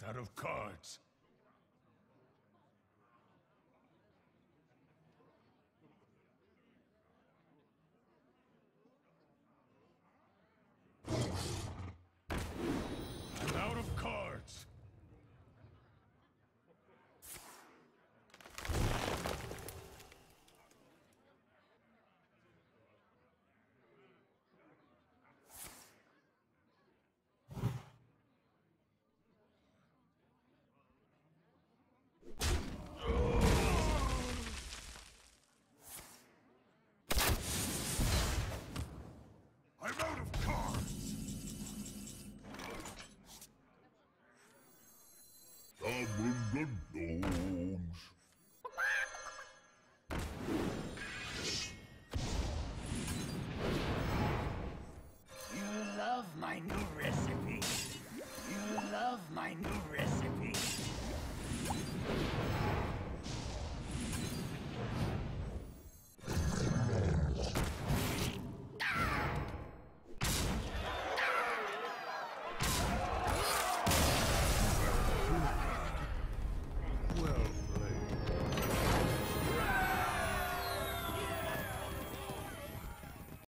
almost out of cards.